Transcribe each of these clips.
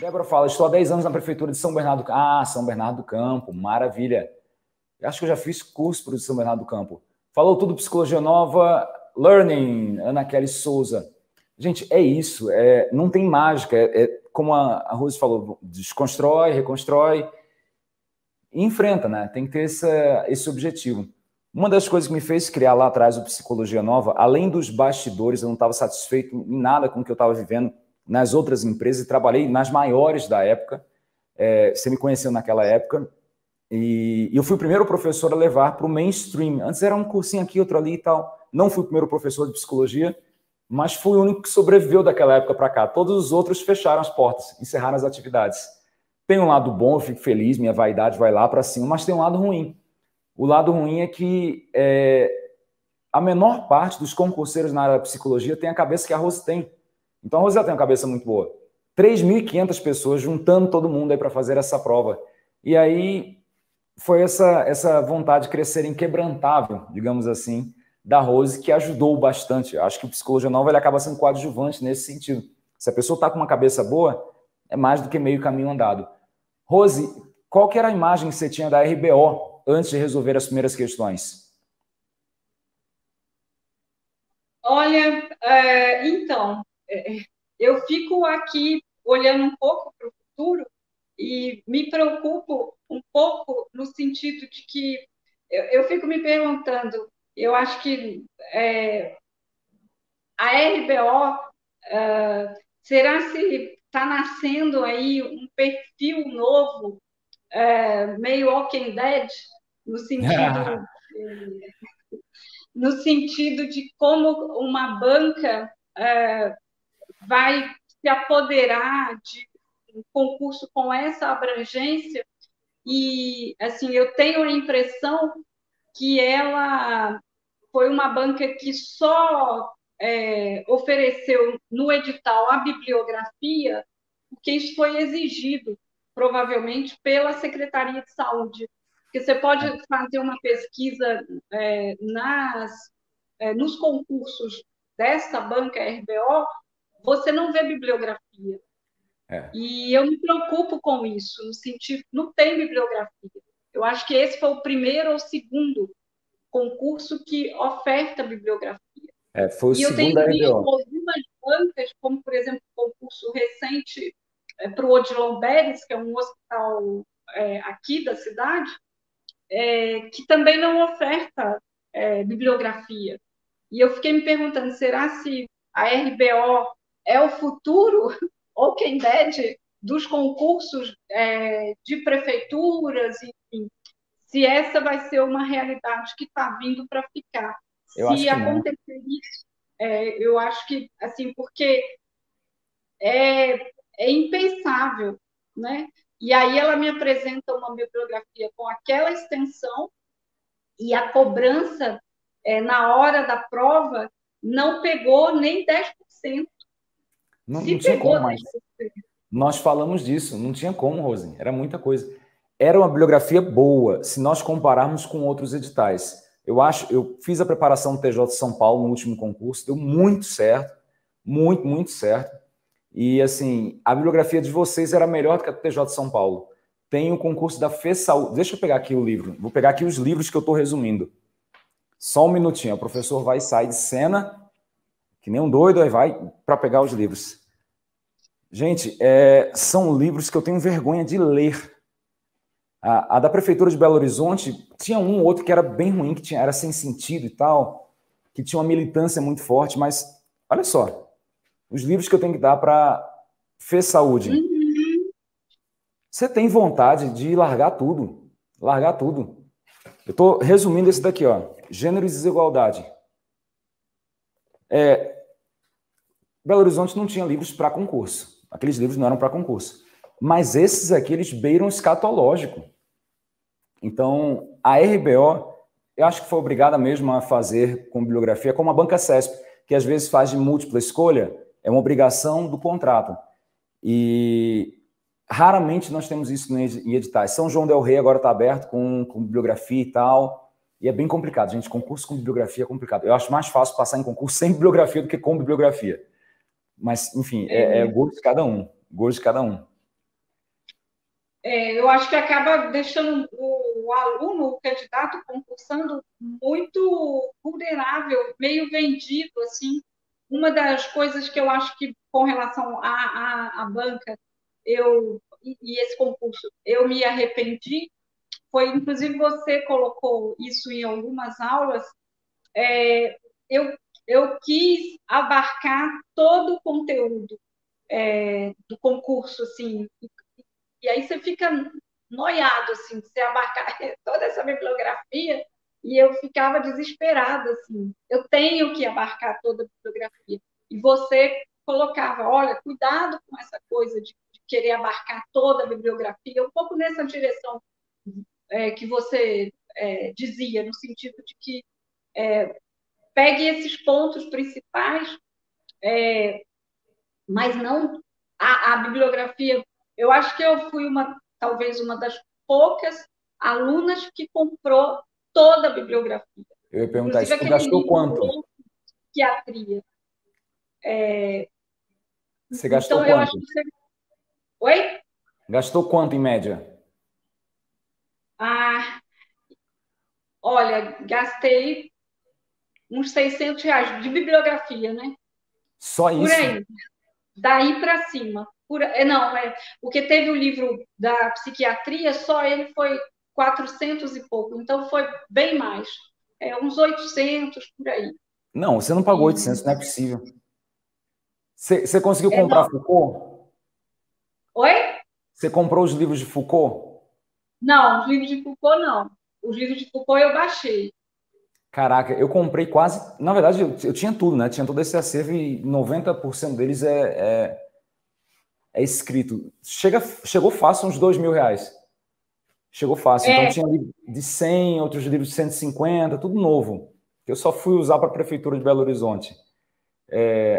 Débora fala, estou há 10 anos na Prefeitura de São Bernardo do Campo. Ah, São Bernardo do Campo, maravilha. Eu acho que eu já fiz curso para o São Bernardo do Campo. Falou tudo, Psicologia Nova, Learning, Ana Kelly Souza. Gente, é isso, não tem mágica. Como a Rose falou, desconstrói, reconstrói e enfrenta, né? Tem que ter esse objetivo. Uma das coisas que me fez criar lá atrás o Psicologia Nova, além dos bastidores, eu não estava satisfeito em nada com o que eu estava vivendo nas outras empresas e trabalhei nas maiores da época. Você me conheceu naquela época e eu fui o primeiro professor a levar para o mainstream. Antes era um cursinho aqui, outro ali e tal. Não fui o primeiro professor de psicologia, mas fui o único que sobreviveu daquela época para cá. Todos os outros fecharam as portas, encerraram as atividades. Tem um lado bom, eu fico feliz, minha vaidade vai lá para cima, mas tem um lado ruim. O lado ruim é que a menor parte dos concurseiros na área da psicologia tem a cabeça que a Rose tem. Então a Rose tem uma cabeça muito boa. 3.500 pessoas juntando todo mundo aí para fazer essa prova. E aí foi essa vontade de crescer inquebrantável, digamos assim, da Rose, que ajudou bastante. Acho que o Psicologia Nova ele acaba sendo coadjuvante nesse sentido. Se a pessoa está com uma cabeça boa, é mais do que meio caminho andado. Rose, qual que era a imagem que você tinha da RBO antes de resolver as primeiras questões? Olha, então, eu fico aqui olhando um pouco para o futuro e me preocupo um pouco no sentido de que eu fico me perguntando, eu acho que a RBO, será se está nascendo aí um perfil novo, meio Walking Dead, no sentido, no sentido de como uma banca vai se apoderar de um concurso com essa abrangência e, assim, eu tenho a impressão que ela foi uma banca que só ofereceu no edital a bibliografia, porque isso foi exigido, provavelmente, pela Secretaria de Saúde. Porque você pode fazer uma pesquisa nos concursos dessa banca RBO, você não vê bibliografia. E eu me preocupo com isso, no sentido não tem bibliografia. Eu acho que esse foi o primeiro ou segundo concurso que oferta bibliografia. Foi o segundo RBO. E eu tenho visto algumas bancas, como, por exemplo, o concurso recente para o Odilon Beres, que é um hospital aqui da cidade, que também não oferta bibliografia. E eu fiquei me perguntando, será se a RBO é o futuro, ou quem deve, dos concursos de prefeituras, enfim, se essa vai ser uma realidade que está vindo para ficar. Se acontecer isso, eu acho que, assim, porque é impensável, né? E aí ela me apresenta uma bibliografia com aquela extensão e a cobrança na hora da prova não pegou nem 10%. Não tinha como mais. Nós falamos disso, não tinha como, Rose, era muita coisa. Era uma bibliografia boa, se nós compararmos com outros editais. Eu fiz a preparação do TJ de São Paulo no último concurso, deu muito certo, muito, muito certo. E, assim, a bibliografia de vocês era melhor do que a do TJ de São Paulo. Tem o concurso da FESAU. Deixa eu pegar aqui o livro. Vou pegar aqui os livros que eu estou resumindo. Só um minutinho. O professor vai sair de cena, que nem um doido, aí vai para pegar os livros. Gente, são livros que eu tenho vergonha de ler. A da Prefeitura de Belo Horizonte tinha um outro que era bem ruim, que era sem sentido e tal, que tinha uma militância muito forte, mas olha só, os livros que eu tenho que dar para FESAUDE. Uhum. Você tem vontade de largar tudo, largar tudo. Eu estou resumindo esse daqui, ó, Gênero e Desigualdade. Belo Horizonte não tinha livros para concurso. Aqueles livros não eram para concurso. Mas esses aqui, eles beiram escatológico. Então, a RBO, eu acho que foi obrigada mesmo a fazer com bibliografia, como a banca CESP, que às vezes faz de múltipla escolha, é uma obrigação do contrato. E raramente nós temos isso em editais. São João del Rei agora está aberto com bibliografia e tal, e é bem complicado, gente. Concurso com bibliografia é complicado. Eu acho mais fácil passar em concurso sem bibliografia do que com bibliografia. Mas, enfim, é gosto de cada um. Gosto de cada um. Eu acho que acaba deixando o aluno, o candidato concursando muito vulnerável, meio vendido, assim. Uma das coisas que eu acho que, com relação à banca e esse concurso, eu me arrependi, foi, inclusive, você colocou isso em algumas aulas, eu quis abarcar todo o conteúdo do concurso, assim, e aí você fica noiado, assim, de você abarcar toda essa bibliografia, e eu ficava desesperada, assim, eu tenho que abarcar toda a bibliografia. E você colocava, olha, cuidado com essa coisa de querer abarcar toda a bibliografia, um pouco nessa direção que você dizia, no sentido de que pegue esses pontos principais, mas não a bibliografia. Eu acho que eu fui talvez uma das poucas alunas que comprou toda a bibliografia. Eu ia perguntar, inclusive, isso gastou quanto? Psiquiatria. Você gastou quanto? Eu acho que você... Oi? Gastou quanto, em média? Olha, gastei uns R$600 de bibliografia, né? Só isso? Por aí. Daí para cima. Não, porque teve o livro da psiquiatria, só ele foi 400 e pouco, então foi bem mais, uns 800 por aí. Não, você não pagou 800, não é possível. Você conseguiu comprar Foucault? Oi? Você comprou os livros de Foucault? Não, os livros de Foucault não. Os livros de Foucault eu baixei. Caraca, eu comprei quase... Na verdade, eu tinha tudo, né? Tinha todo esse acervo e 90% deles é escrito. Chegou fácil uns R$2.000. Chegou fácil. Então, tinha livro de 100, outros livros de 150, tudo novo. Eu só fui usar para a Prefeitura de Belo Horizonte.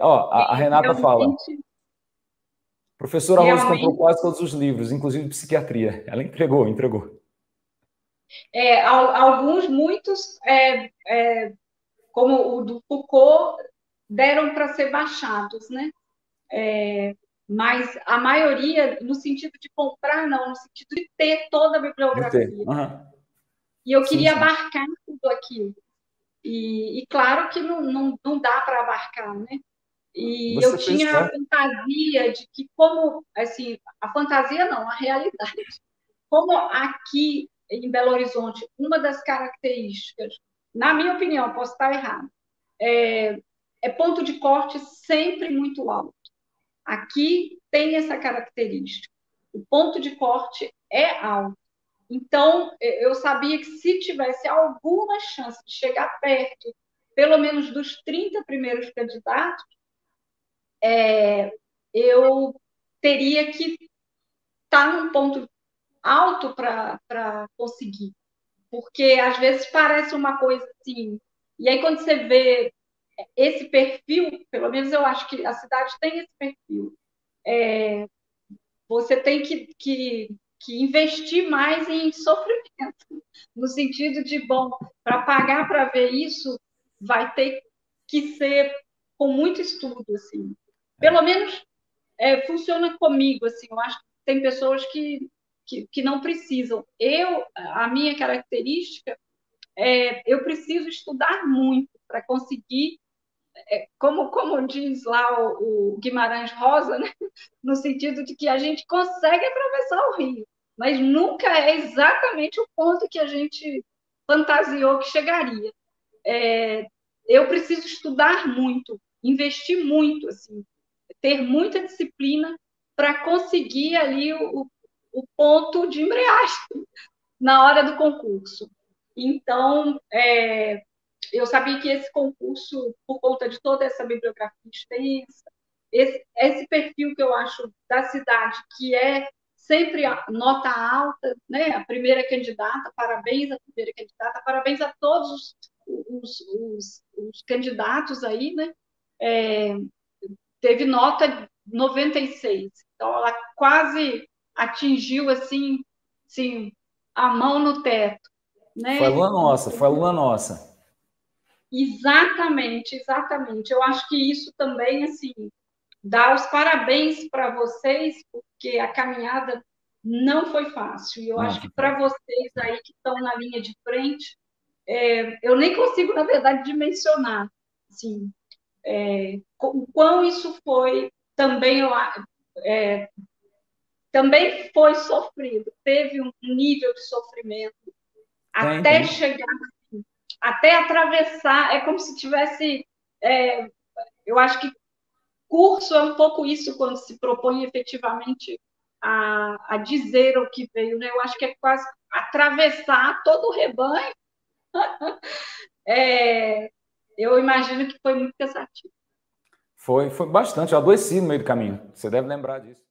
A Renata realmente fala. Professora Rosa comprou quase todos os livros, inclusive de psiquiatria. Ela entregou. Alguns, muitos, como o do Foucault, deram para ser baixados, né? Mas a maioria, no sentido de comprar, não, no sentido de ter toda a bibliografia. Uhum. E eu queria abarcar tudo aquilo. E claro que não dá para abarcar, né? E você a fantasia de que, como, assim, a fantasia não, a realidade. Como aqui em Belo Horizonte, uma das características, na minha opinião, posso estar errado, é ponto de corte sempre muito alto. Aqui tem essa característica. O ponto de corte é alto. Então, eu sabia que se tivesse alguma chance de chegar perto, pelo menos dos 30 primeiros candidatos, eu teria que estar num ponto alto para conseguir. Porque, às vezes, parece uma coisa assim... E aí, quando você vê... esse perfil, pelo menos eu acho que a cidade tem esse perfil, você tem que investir mais em sofrimento, no sentido de, bom, para pagar para ver isso, vai ter que ser com muito estudo, assim. Pelo menos funciona comigo, assim, eu acho que tem pessoas que não precisam. A minha característica, eu preciso estudar muito para conseguir, como diz lá o Guimarães Rosa, né? No sentido de que a gente consegue atravessar o rio, mas nunca é exatamente o ponto que a gente fantasiou que chegaria. Eu preciso estudar muito, investir muito, assim, ter muita disciplina para conseguir ali o ponto de embreagem na hora do concurso. Então, eu sabia que esse concurso, por conta de toda essa bibliografia extensa, esse perfil que eu acho da cidade, que é sempre nota alta, né? A primeira candidata, parabéns à primeira candidata, parabéns a todos os candidatos aí, né? Teve nota 96, então ela quase atingiu assim, a mão no teto. Né? Foi aluna nossa. Exatamente. Eu acho que isso também, assim, dar os parabéns para vocês, porque a caminhada não foi fácil. E eu acho que para vocês aí que estão na linha de frente, eu nem consigo, na verdade, dimensionar assim, o quão isso foi também... também foi sofrido, teve um nível de sofrimento até chegar, até atravessar, é como se tivesse, eu acho que curso é um pouco isso quando se propõe efetivamente a dizer o que veio, né? Eu acho que é quase atravessar todo o rebanho. Eu imagino que foi muito cansativo. Foi bastante, eu adoeci no meio do caminho, você deve lembrar disso.